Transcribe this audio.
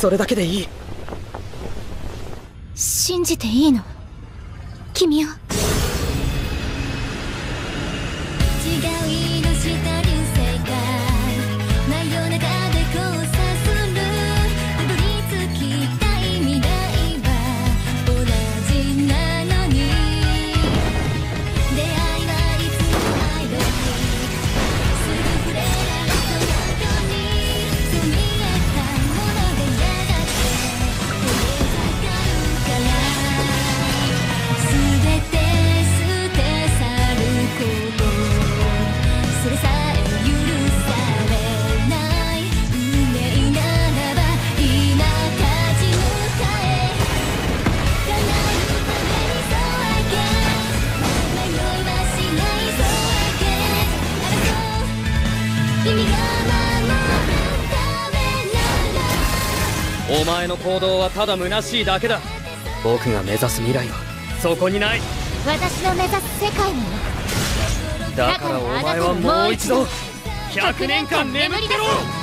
それだけでいい。信じていいの？君を。お前の行動はただ虚しいだけだ。僕が目指す未来はそこにない。私の目指す世界には。だからお前はもう一度100年間眠ってろ。